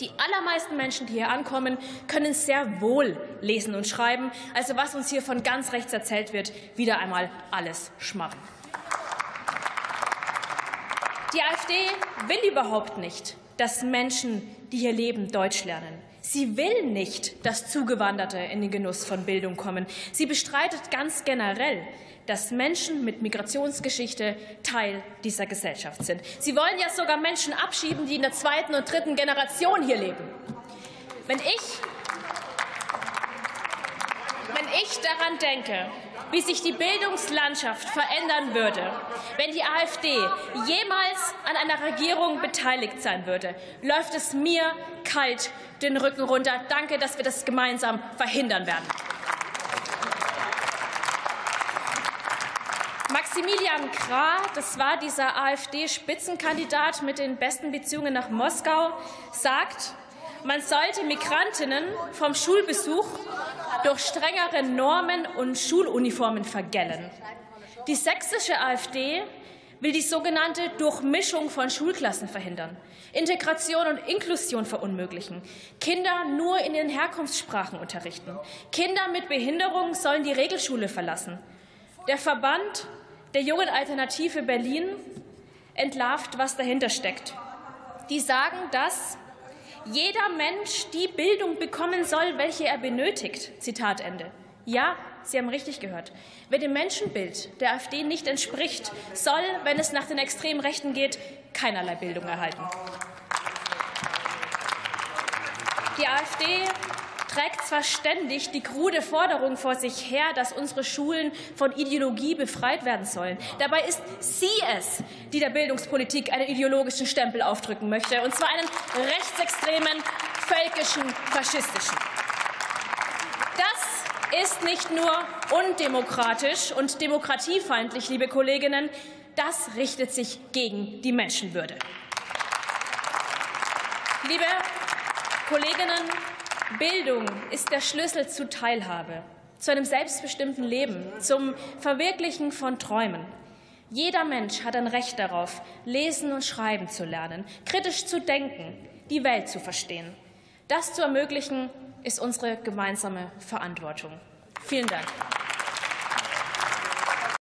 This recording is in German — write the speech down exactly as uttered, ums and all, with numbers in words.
Die allermeisten Menschen, die hier ankommen, können sehr wohl lesen und schreiben. Also was uns hier von ganz rechts erzählt wird, wieder einmal alles Schmarrn. Die AfD will überhaupt nicht, dass Menschen, die hier leben, Deutsch lernen. Sie will nicht, dass Zugewanderte in den Genuss von Bildung kommen. Sie bestreitet ganz generell, dass Menschen mit Migrationsgeschichte Teil dieser Gesellschaft sind. Sie wollen ja sogar Menschen abschieben, die in der zweiten und dritten Generation hier leben. Wenn ich, wenn ich daran denke, wie sich die Bildungslandschaft verändern würde, wenn die AfD jemals an einer Regierung beteiligt sein würde, läuft es mir kalt den Rücken runter. Danke, dass wir das gemeinsam verhindern werden. Maximilian Krah, das war dieser AfD-Spitzenkandidat mit den besten Beziehungen nach Moskau, sagt, man sollte Migrantinnen vom Schulbesuch durch strengere Normen und Schuluniformen vergällen. Die sächsische AfD will die sogenannte Durchmischung von Schulklassen verhindern, Integration und Inklusion verunmöglichen, Kinder nur in ihren Herkunftssprachen unterrichten, Kinder mit Behinderung sollen die Regelschule verlassen. Der Verband der Jungen Alternative Berlin entlarvt, was dahinter steckt. Die sagen, dass jeder Mensch die Bildung bekommen soll, welche er benötigt. Zitat Ende. Ja, Sie haben richtig gehört. Wer dem Menschenbild der AfD nicht entspricht, soll, wenn es nach den extremen Rechten geht, keinerlei Bildung erhalten. Die AfD trägt zwar ständig die krude Forderung vor sich her, dass unsere Schulen von Ideologie befreit werden sollen. Dabei ist sie es, die der Bildungspolitik einen ideologischen Stempel aufdrücken möchte, und zwar einen rechtsextremen, völkischen, faschistischen. Das ist nicht nur undemokratisch und demokratiefeindlich, liebe Kolleginnen, das richtet sich gegen die Menschenwürde. Liebe Kolleginnen, Bildung ist der Schlüssel zu Teilhabe, zu einem selbstbestimmten Leben, zum Verwirklichen von Träumen. Jeder Mensch hat ein Recht darauf, lesen und schreiben zu lernen, kritisch zu denken, die Welt zu verstehen. Das zu ermöglichen, ist unsere gemeinsame Verantwortung. Vielen Dank.